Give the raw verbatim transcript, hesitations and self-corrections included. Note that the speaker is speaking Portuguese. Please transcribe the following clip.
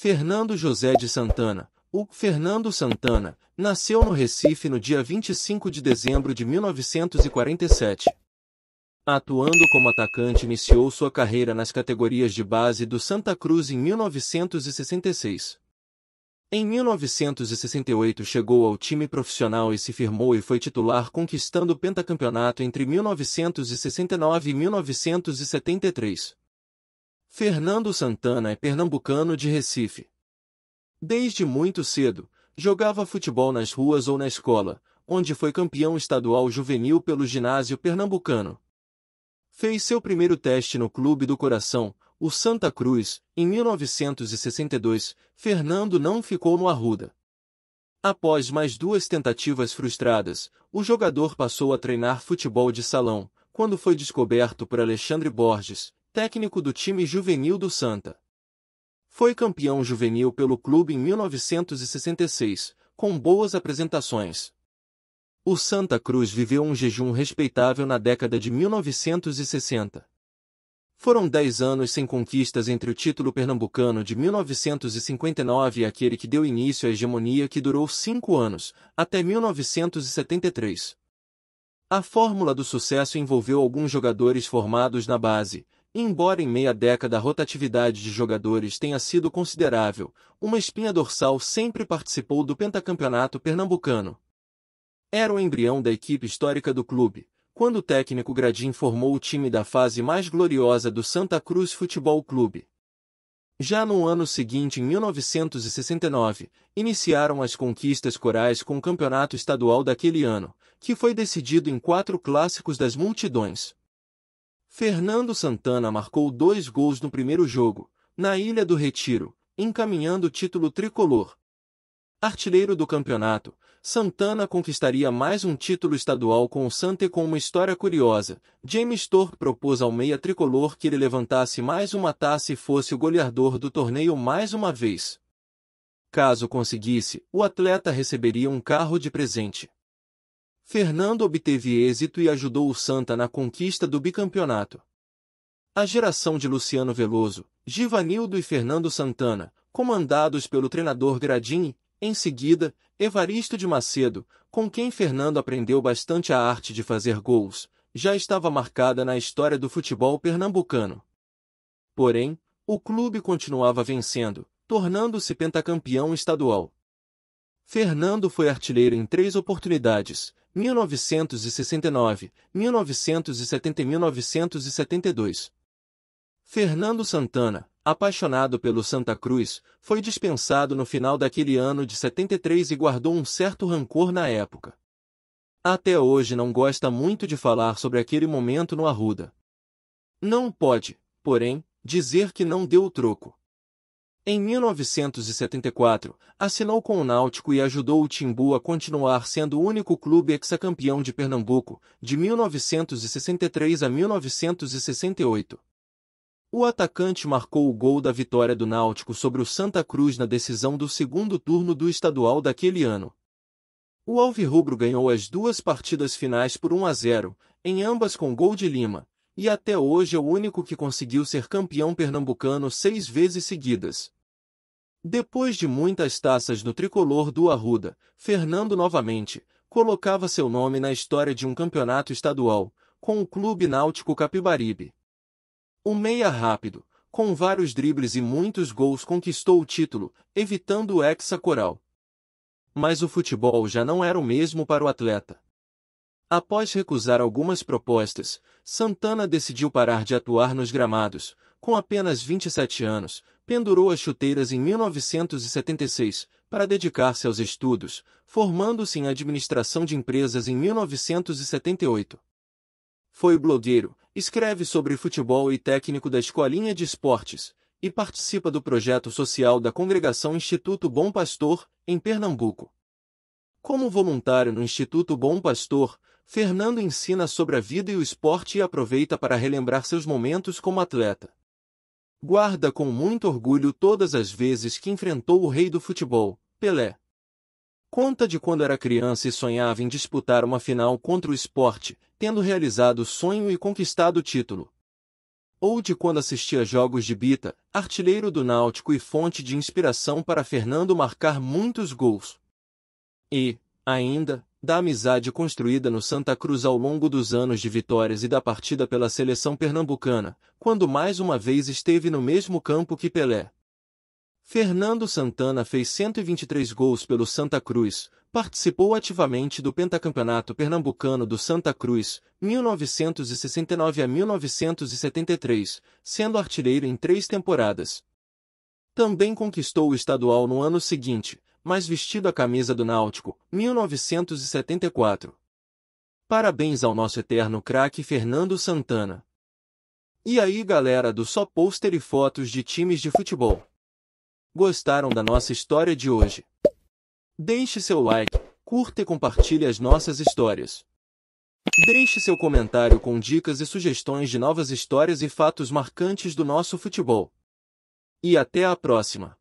Fernando José de Santana, o Fernando Santana, nasceu no Recife no dia vinte e cinco de dezembro de mil novecentos e quarenta e sete. Atuando como atacante, iniciou sua carreira nas categorias de base do Santa Cruz em mil novecentos e sessenta e seis. Em mil novecentos e sessenta e oito chegou ao time profissional e se firmou e foi titular, conquistando o pentacampeonato entre mil novecentos e sessenta e nove e mil novecentos e setenta e três. Fernando Santana é pernambucano de Recife. Desde muito cedo, jogava futebol nas ruas ou na escola, onde foi campeão estadual juvenil pelo ginásio pernambucano. Fez seu primeiro teste no Clube do Coração, o Santa Cruz, em mil novecentos e sessenta e dois, Fernando não ficou no Arruda. Após mais duas tentativas frustradas, o jogador passou a treinar futebol de salão, quando foi descoberto por Alexandre Borges, técnico do time juvenil do Santa. Foi campeão juvenil pelo clube em mil novecentos e sessenta e seis, com boas apresentações. O Santa Cruz viveu um jejum respeitável na década de mil novecentos e sessenta. Foram dez anos sem conquistas entre o título pernambucano de mil novecentos e cinquenta e nove e aquele que deu início à hegemonia, que durou cinco anos, até mil novecentos e setenta e três. A fórmula do sucesso envolveu alguns jogadores formados na base. Embora em meia década a rotatividade de jogadores tenha sido considerável, uma espinha dorsal sempre participou do pentacampeonato pernambucano. Era o embrião da equipe histórica do clube, quando o técnico Gradim formou o time da fase mais gloriosa do Santa Cruz Futebol Clube. Já no ano seguinte, em mil novecentos e sessenta e nove, iniciaram as conquistas corais com o campeonato estadual daquele ano, que foi decidido em quatro Clássicos das Multidões. Fernando Santana marcou dois gols no primeiro jogo, na Ilha do Retiro, encaminhando o título tricolor. Artilheiro do campeonato, Santana conquistaria mais um título estadual com o Santa, e com uma história curiosa, James Thorp propôs ao meia tricolor que ele levantasse mais uma taça e fosse o goleador do torneio mais uma vez. Caso conseguisse, o atleta receberia um carro de presente. Fernando obteve êxito e ajudou o Santa na conquista do bicampeonato. A geração de Luciano Veloso, Givanildo e Fernando Santana, comandados pelo treinador Gradim, em seguida, Evaristo de Macedo, com quem Fernando aprendeu bastante a arte de fazer gols, já estava marcada na história do futebol pernambucano. Porém, o clube continuava vencendo, tornando-se pentacampeão estadual. Fernando foi artilheiro em três oportunidades, mil novecentos e sessenta e nove, mil novecentos e setenta e mil novecentos e setenta e dois. Fernando Santana, apaixonado pelo Santa Cruz, foi dispensado no final daquele ano de setenta e três e guardou um certo rancor na época. Até hoje não gosta muito de falar sobre aquele momento no Arruda. Não pode, porém, dizer que não deu o troco. Em mil novecentos e setenta e quatro, assinou com o Náutico e ajudou o Timbu a continuar sendo o único clube hexacampeão de Pernambuco, de mil novecentos e sessenta e três a mil novecentos e sessenta e oito. O atacante marcou o gol da vitória do Náutico sobre o Santa Cruz na decisão do segundo turno do estadual daquele ano. O Alvirrubro ganhou as duas partidas finais por um a zero, em ambas com gol de Lima, e até hoje é o único que conseguiu ser campeão pernambucano seis vezes seguidas. Depois de muitas taças no tricolor do Arruda, Fernando novamente colocava seu nome na história de um campeonato estadual, com o Clube Náutico Capibaribe. Um meia rápido, com vários dribles e muitos gols, conquistou o título, evitando o hexacoral. Mas o futebol já não era o mesmo para o atleta. Após recusar algumas propostas, Santana decidiu parar de atuar nos gramados. Com apenas vinte e sete anos, pendurou as chuteiras em mil novecentos e setenta e seis para dedicar-se aos estudos, formando-se em administração de empresas em mil novecentos e setenta e oito. Foi blogueiro, escreve sobre futebol e técnico da Escolinha de Esportes, e participa do projeto social da Congregação Instituto Bom Pastor, em Pernambuco. Como voluntário no Instituto Bom Pastor, Fernando ensina sobre a vida e o esporte e aproveita para relembrar seus momentos como atleta. Guarda com muito orgulho todas as vezes que enfrentou o rei do futebol, Pelé. Conta de quando era criança e sonhava em disputar uma final contra o Sport, tendo realizado o sonho e conquistado o título. ou de quando assistia jogos de Bita, artilheiro do Náutico e fonte de inspiração para Fernando marcar muitos gols. E, ainda, da amizade construída no Santa Cruz ao longo dos anos de vitórias e da partida pela seleção pernambucana, quando mais uma vez esteve no mesmo campo que Pelé. Fernando Santana fez cento e vinte e três gols pelo Santa Cruz, participou ativamente do pentacampeonato pernambucano do Santa Cruz, mil novecentos e sessenta e nove a mil novecentos e setenta e três, sendo artilheiro em três temporadas. Também conquistou o estadual no ano seguinte, mas vestido a camisa do Náutico, mil novecentos e setenta e quatro. Parabéns ao nosso eterno craque Fernando Santana. E aí, galera do Só Pôster e Fotos de Times de Futebol? Gostaram da nossa história de hoje? Deixe seu like, curta e compartilhe as nossas histórias. Deixe seu comentário com dicas e sugestões de novas histórias e fatos marcantes do nosso futebol. E até a próxima!